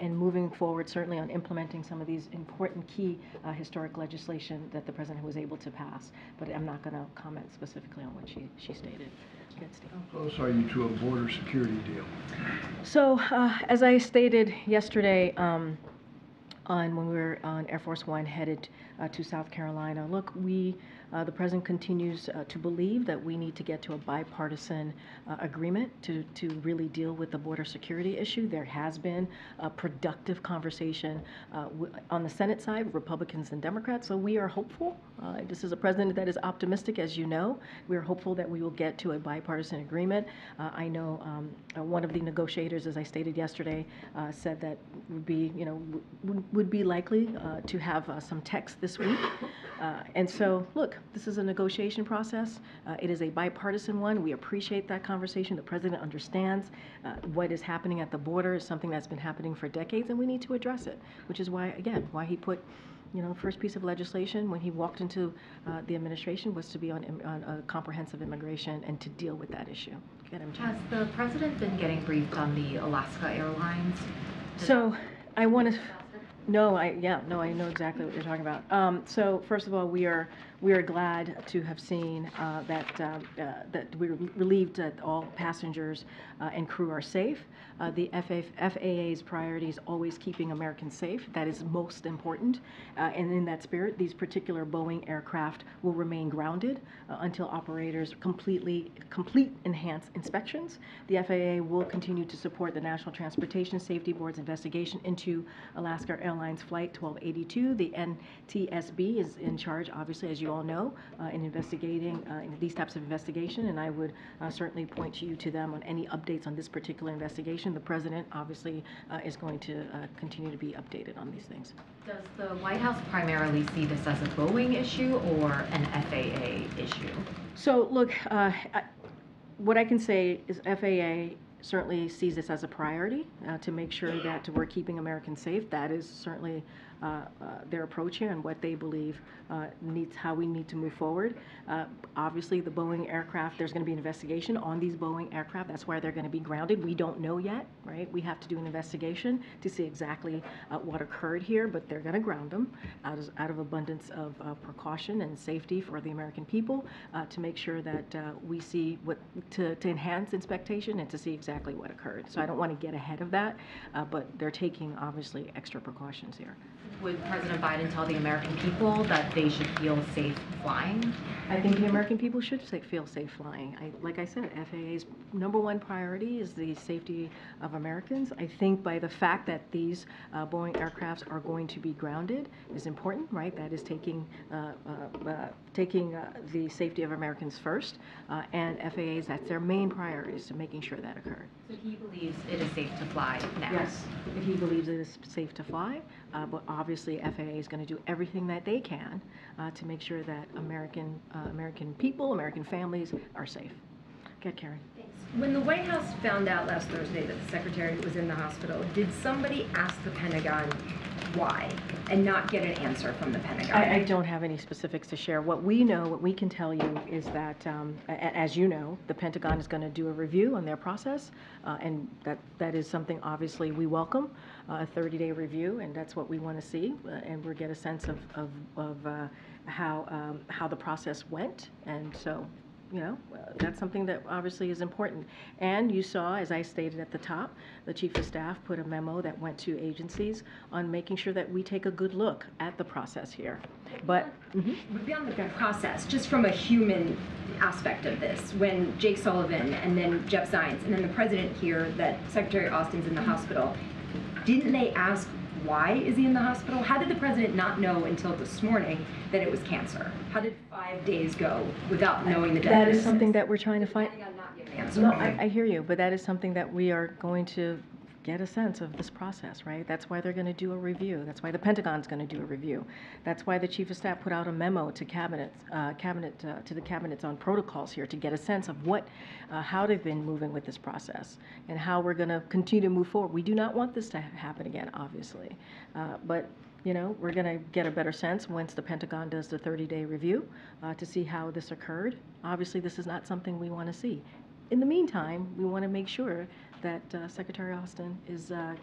And moving forward, certainly on implementing some of these important key historic legislation that the president was able to pass. But I'm not going to comment specifically on what she stated. How close are you to a border security deal? So, as I stated yesterday, when we were on Air Force One headed to South Carolina, look, the president continues to believe that we need to get to a bipartisan agreement to really deal with the border security issue. There has been a productive conversation on the Senate side, Republicans and Democrats, so we are hopeful. This is a president that is optimistic, as you know. We are hopeful that we will get to a bipartisan agreement. I know one of the negotiators, as I stated yesterday, said that would be likely to have some text this week. And so, look, this is a negotiation process. It is a bipartisan one. We appreciate that conversation. The president understands what is happening at the border is something that's been happening for decades, and we need to address it, which is why, again, why he put you know, first piece of legislation when he walked into the administration was to be on a comprehensive immigration and to deal with that issue. Has the president been getting briefed on the Alaska Airlines? So I want to. No, I know exactly what you're talking about. So first of all, we are glad to have seen that we're relieved that all passengers and crew are safe. The FAA's priority is always keeping Americans safe. That is most important. And in that spirit, these particular Boeing aircraft will remain grounded until operators complete enhanced inspections. The FAA will continue to support the National Transportation Safety Board's investigation into Alaska Airlines Flight 1282. The NTSB is in charge, obviously, as you all know, in investigating these types of investigation, and I would certainly point you to them on any updates on this particular investigation. The president, obviously, is going to continue to be updated on these things. Does the White House primarily see this as a Boeing issue or an FAA issue? So, look, what I can say is FAA certainly sees this as a priority to make sure that we're keeping Americans safe. That is certainly their approach here and what they believe how we need to move forward. Obviously, the Boeing aircraft, there's going to be an investigation on these Boeing aircraft. That's why they're going to be grounded. We don't know yet, right? We have to do an investigation to see exactly what occurred here, but they're going to ground them out of abundance of precaution and safety for the American people to make sure that we see to enhance inspection and to see exactly what occurred. So I don't want to get ahead of that, but they're taking, obviously, extra precautions here. Would President Biden tell the American people that they should feel safe flying? I think the American people should feel safe flying. Like I said, FAA's number one priority is the safety of Americans. I think by the fact that these Boeing aircrafts are going to be grounded is important, right? That is taking the safety of Americans first, and FAA's, that's their main priority, is to making sure that occurred. So he believes it is safe to fly now? Yes, he believes it is safe to fly, but obviously FAA is going to do everything that they can to make sure that American people, American families are safe. Good, Karen. Thanks. When the White House found out last Thursday that the Secretary was in the hospital, did somebody ask the Pentagon why and not get an answer from the Pentagon? I don't have any specifics to share. What we know, what we can tell you is that, as you know, the Pentagon is going to do a review on their process, and that is something obviously we welcome, a 30-day review, and that's what we want to see, and we'll get a sense of how the process went, and so, you know, that's something that obviously is important. And you saw, as I stated at the top, the Chief of Staff put a memo that went to agencies on making sure that we take a good look at the process here. But beyond the process, just from a human aspect of this, when Jake Sullivan and then Jeff Zients and then the president hear that Secretary Austin's in the hospital, didn't they ask why is he in the hospital? How did the president not know until this morning that it was cancer? How did 5 days go without knowing the diagnosis? That is something that we're trying to find. No, I hear you, but that is something that we are going to get a sense of this process, right? That's why they're going to do a review. That's why the Pentagon's going to do a review. That's why the Chief of Staff put out a memo to the cabinets on protocols here to get a sense of how they've been moving with this process and how we're going to continue to move forward. We do not want this to happen again, obviously, but you know, we're going to get a better sense once the Pentagon does the 30-day review to see how this occurred. Obviously, this is not something we want to see. In the meantime, we want to make sure that Secretary Austin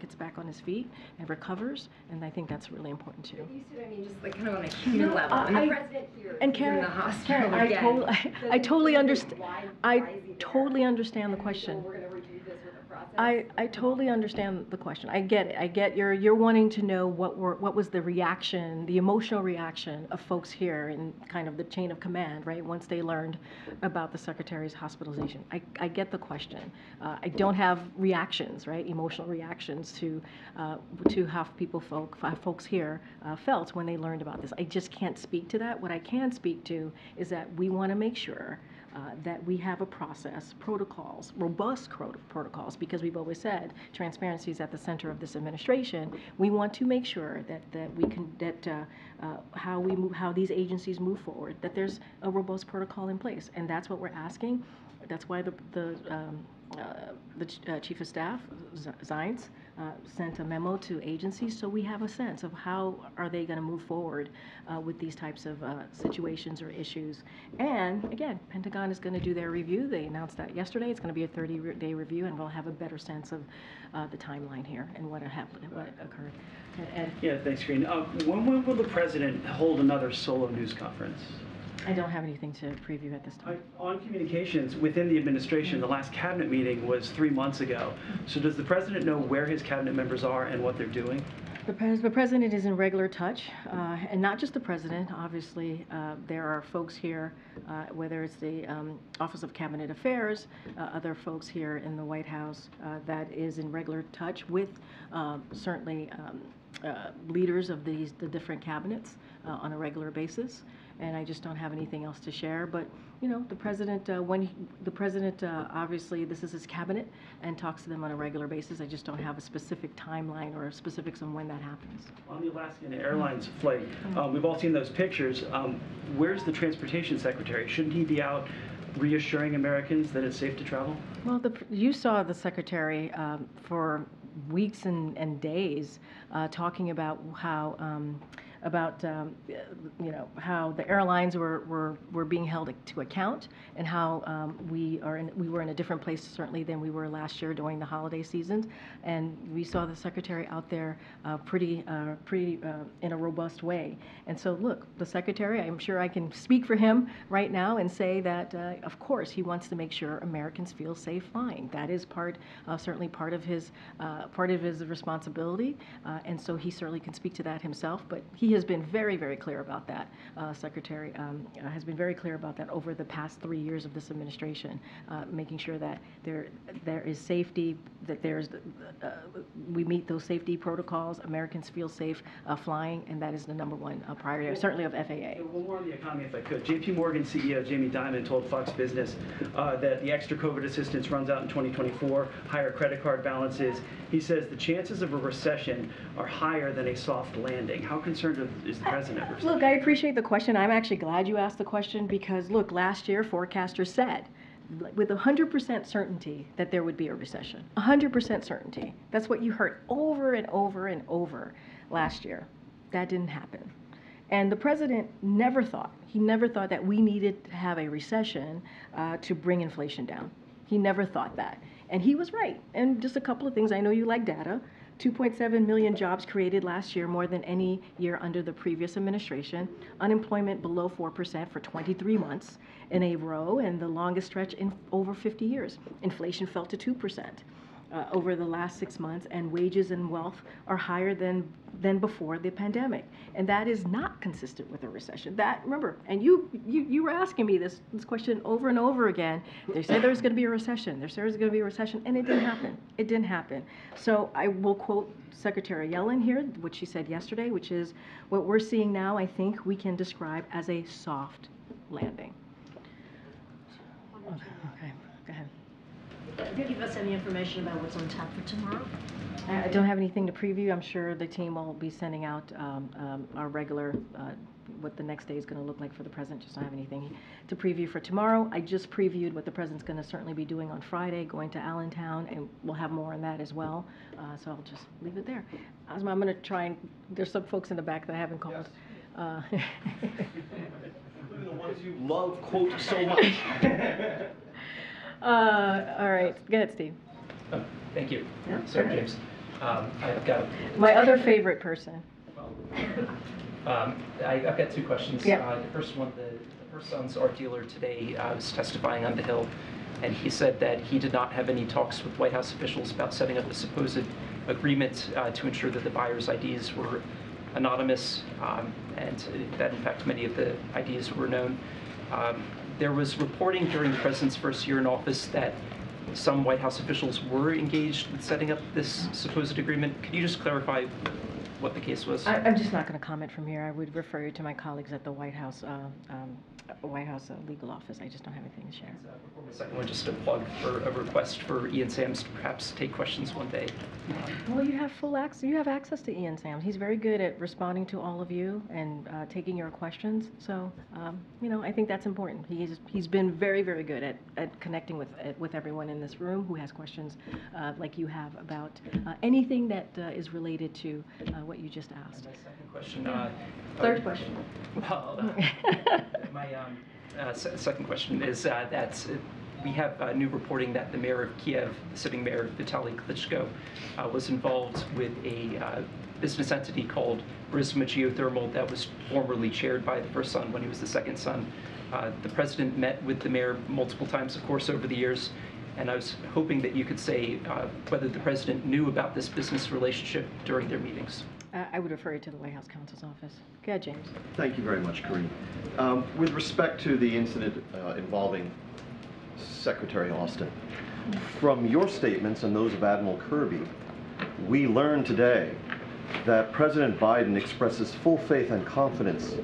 gets back on his feet and recovers, and I think that's really important too. But you said, I mean, just like kind of on a human level. The president here and Karen, in the hospital. Karen, I totally understand the question. I totally understand the question. I get it. I get you're wanting to know what was the reaction, the emotional reaction of folks here in kind of the chain of command, right? Once they learned about the Secretary's hospitalization, I get the question. I don't have reactions, right? Emotional reactions to how folks here felt when they learned about this. I just can't speak to that. What I can speak to is that we want to make sure that we have a process, protocols, robust protocols, because we've always said transparency is at the center of this administration. We want to make sure how these agencies move forward, that there's a robust protocol in place, and that's what we're asking. That's why the the Chief of Staff, Zients, sent a memo to agencies, so we have a sense of how are they going to move forward with these types of situations or issues. And again, Pentagon is going to do their review. They announced that yesterday. It's going to be a 30-day review, and we'll have a better sense of the timeline here and what happened, what occurred. Ed? Yeah, thanks, Karine. When will the President hold another solo news conference? I don't have anything to preview at this time. On communications, within the administration, the last cabinet meeting was 3 months ago. So does the President know where his cabinet members are and what they're doing? The President is in regular touch, and not just the President. Obviously, there are folks here, whether it's the Office of Cabinet Affairs, other folks here in the White House, that is in regular touch with certainly leaders of the different cabinets on a regular basis. And I just don't have anything else to share. But you know, the President, obviously this is his cabinet, and talks to them on a regular basis. I just don't have a specific timeline or specifics on when that happens. On the Alaskan Airlines flight, we've all seen those pictures. Where's the Transportation Secretary? Shouldn't he be out reassuring Americans that it's safe to travel? Well, you saw the Secretary for weeks and days talking about how you know, how the airlines were being held to account, and how we were in a different place certainly than we were last year during the holiday seasons. And we saw the Secretary out there pretty in a robust way. And so look, the Secretary, I'm sure I can speak for him right now and say that of course he wants to make sure Americans feel safe flying. That is part certainly part of his responsibility, and so he certainly can speak to that himself. But he has been very, very clear about that. Secretary has been very clear about that over the past 3 years of this administration, making sure that there is safety, that there's we meet those safety protocols. Americans feel safe flying, and that is the number one priority, certainly of FAA. One more on the economy, if I could. J.P. Morgan CEO Jamie Dimon told Fox Business that the extra COVID assistance runs out in 2024. Higher credit card balances. He says the chances of a recession are higher than a soft landing. How concerned is the President? Look, I appreciate the question. I'm actually glad you asked the question, because look, last year forecasters said with 100% certainty that there would be a recession. 100% certainty. That's what you heard over and over and over last year. That didn't happen. And the President never thought, he never thought that we needed to have a recession to bring inflation down. He never thought that. And he was right. And just a couple of things. I know you like data. 2.7 million jobs created last year, more than any year under the previous administration. Unemployment below 4% for 23 months in a row, and the longest stretch in over 50 years. Inflation fell to 2% over the last 6 months, and wages and wealth are higher than before the pandemic. And that is not consistent with a recession. That, remember, and you were asking me this question over and over again. They said there was going to be a recession. They said there was going to be a recession, and it didn't happen. It didn't happen. So I will quote Secretary Yellen here, what she said yesterday, which is, what we're seeing now, I think we can describe as a soft landing. Okay, go ahead. Could you give us any information about what's on tap for tomorrow? I don't have anything to preview. I'm sure the team will be sending out our regular, what the next day is going to look like for the President. Just don't have anything to preview for tomorrow. I just previewed what the President's going to certainly be doing on Friday, going to Allentown, and we'll have more on that as well. So I'll just leave it there. Asma, I'm going to try and, there's some folks in the back that I haven't called. Yes. Including the ones you love, quote, so much. All right. Go ahead, Steve. Oh, thank you. Yeah. Sorry, James. I've got my other favorite person. Well, I've got two questions. Yeah. The first one, the Herzog's art dealer today was testifying on the Hill, and he said that he did not have any talks with White House officials about setting up a supposed agreement to ensure that the buyers' IDs were anonymous, and that, in fact, many of the IDs were known. There was reporting during the President's first year in office that some White House officials were engaged in setting up this supposed agreement. Could you just clarify what the case was? I'm just not going to comment from here. I would refer you to my colleagues at the White House White House legal office. I just don't have anything to share. Before my second one, just a plug for a request for Ian Sams to perhaps take questions one day. Well, you have full access. You have access to Ian Sams. He's very good at responding to all of you and taking your questions. So, you know, I think that's important. He's been very, very good at connecting with everyone in this room who has questions like you have about anything that is related to what you just asked. My second question. Third question. Well, my second question is that we have new reporting that the mayor of Kyiv, the sitting mayor Vitali Klitschko, was involved with a business entity called Risma Geothermal that was formerly chaired by the first son when he was the second son. The president met with the mayor multiple times, of course, over the years, and I was hoping that you could say whether the president knew about this business relationship during their meetings. I would refer you to the White House counsel's office. Go ahead, James. Thank you very much, Karine. With respect to the incident involving Secretary Austin, from your statements and those of Admiral Kirby, we learned today that President Biden expresses full faith and confidence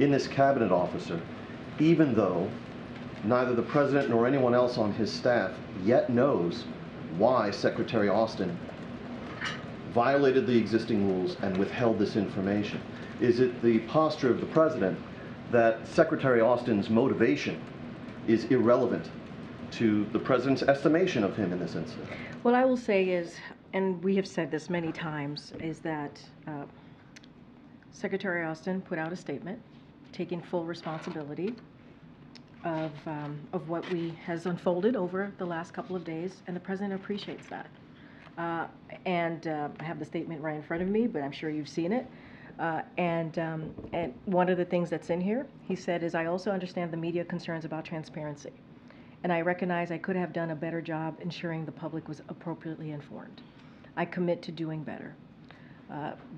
in this cabinet officer, even though neither the president nor anyone else on his staff yet knows why Secretary Austin violated the existing rules and withheld this information. Is it the posture of the president that Secretary Austin's motivation is irrelevant to the president's estimation of him in this incident? What I will say is, and we have said this many times, is that Secretary Austin put out a statement taking full responsibility of what has unfolded over the last couple of days, and the president appreciates that. I have the statement right in front of me, but I'm sure you've seen it. And one of the things that's in here, he said, is I also understand the media concerns about transparency, and I recognize I could have done a better job ensuring the public was appropriately informed. I commit to doing better.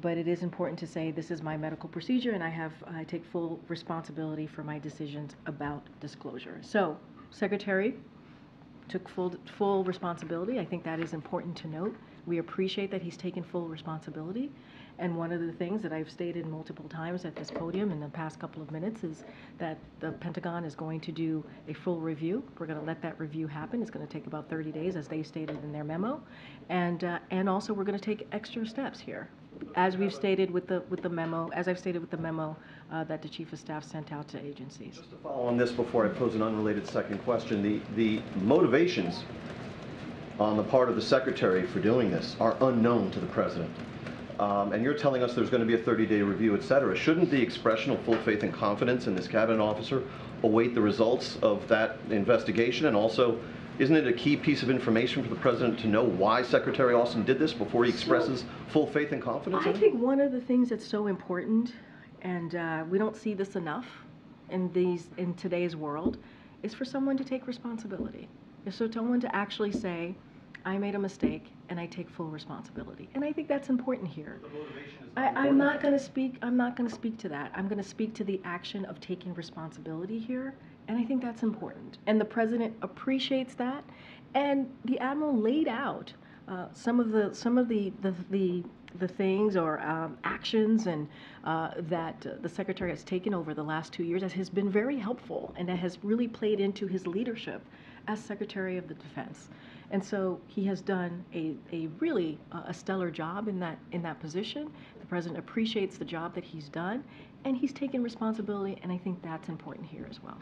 But it is important to say this is my medical procedure, and I take full responsibility for my decisions about disclosure. So, Secretary took full responsibility. I think that is important to note. We appreciate that he's taken full responsibility. And one of the things that I've stated multiple times at this podium in the past couple of minutes is that the Pentagon is going to do a full review. We're going to let that review happen. It's going to take about 30 days, as they stated in their memo. And also, we're going to take extra steps here, as we've stated with the memo, as I've stated with the memo that the Chief of Staff sent out to agencies. Just to follow on this before I pose an unrelated second question, the motivations on the part of the Secretary for doing this are unknown to the President. And you're telling us there's going to be a 30-day review, et cetera. Shouldn't the expression of full faith and confidence in this cabinet officer await the results of that investigation? And also, isn't it a key piece of information for the president to know why Secretary Austin did this before he expresses full faith and confidence? I think one of the things that's so important, and we don't see this enough in today's world, is for someone to take responsibility. So someone to actually say, I made a mistake, and I take full responsibility. And I think that's important here. I'm not going to speak. I'm not going to speak to that. I'm going to speak to the action of taking responsibility here, and I think that's important. And the president appreciates that. And the admiral laid out some of the things or actions and that the secretary has taken over the last 2 years that has been very helpful and that has really played into his leadership as Secretary of the Defense. And so he has done a really stellar job in that position. The president appreciates the job that he's done, and he's taken responsibility, and I think that's important here as well.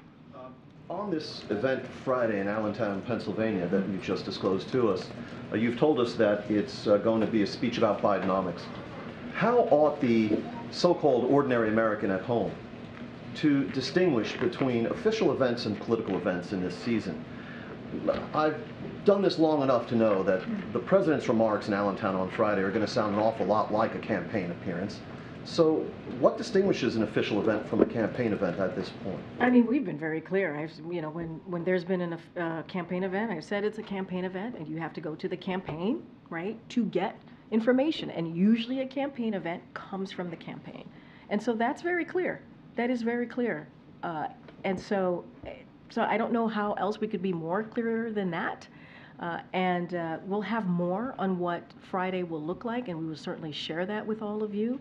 On this event Friday in Allentown, Pennsylvania, that you've just disclosed to us, you've told us that it's going to be a speech about Bidenomics. How ought the so-called ordinary American at home to distinguish between official events and political events in this season? I've done this long enough to know that the president's remarks in Allentown on Friday are going to sound an awful lot like a campaign appearance. So what distinguishes an official event from a campaign event at this point? I mean, we've been very clear. When there's been a campaign event, I've said it's a campaign event, and you have to go to the campaign, right, to get information. And usually a campaign event comes from the campaign. And so that's very clear. That is very clear. So I don't know how else we could be more clearer than that. We'll have more on what Friday will look like, and we will certainly share that with all of you.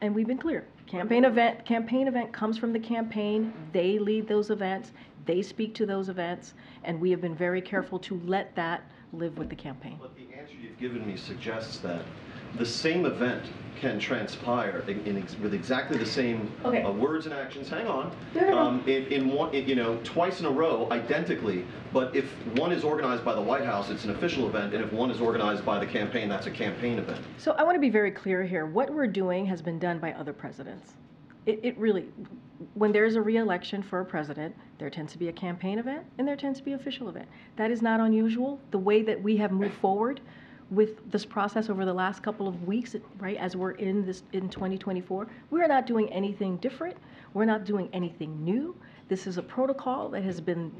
And we've been clear. Campaign event comes from the campaign. They lead those events. They speak to those events. And we have been very careful to let that live with the campaign. But the answer you've given me suggests that the same event can transpire with exactly the same words and actions. Hang on. Twice in a row, identically. But if one is organized by the White House, it's an official event. And if one is organized by the campaign, that's a campaign event. So I want to be very clear here. What we're doing has been done by other presidents. It really, when there's a re-election for a president, there tends to be a campaign event and there tends to be an official event. That is not unusual. The way that we have moved forward with this process over the last couple of weeks, right, as we're in 2024, we're not doing anything different. We're not doing anything new. This is a protocol that has been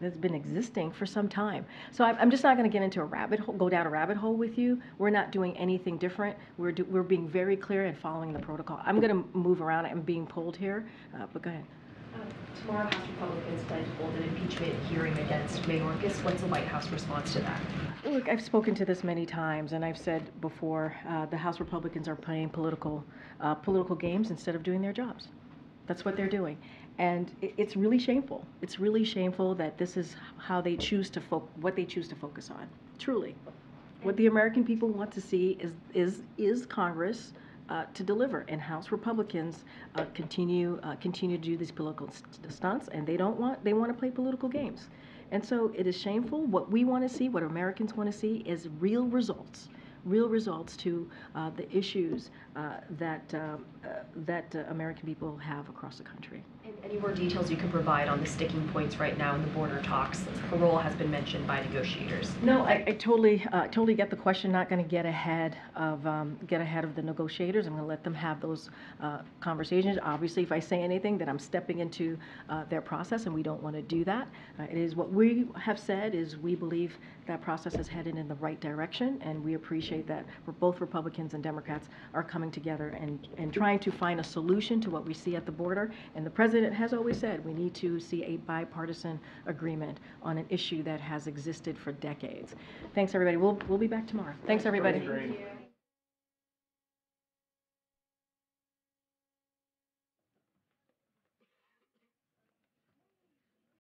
existing for some time. So I'm just not going to get into a rabbit hole, go down a rabbit hole with you. We're not doing anything different. We're being very clear and following the protocol. I'm going to move around. I'm being pulled here, but go ahead. Tomorrow, House Republicans plan to hold an impeachment hearing against Mayorkas. What's the White House response to that? Look, I've spoken to this many times, and I've said before, the House Republicans are playing political games instead of doing their jobs. That's what they're doing. And it's really shameful. It's really shameful that this is how they choose to focus on, truly. What the American people want to see is Congress to deliver, and House Republicans continue to do these political stunts, and they want to play political games. And so it is shameful. What we want to see, what Americans want to see, is real results to the issues that American people have across the country. And any more details you can provide on the sticking points right now in the border talks? Parole has been mentioned by negotiators. No, I totally get the question. Not going to get ahead of the negotiators. I'm going to let them have those conversations. Obviously, if I say anything, then I'm stepping into their process, and we don't want to do that. It is what we have said is we believe that process is headed in the right direction, and we appreciate that both Republicans and Democrats are coming together and trying to find a solution to what we see at the border. And the President has always said we need to see a bipartisan agreement on an issue that has existed for decades. Thanks, everybody. We'll be back tomorrow. Thanks, everybody. Thank you.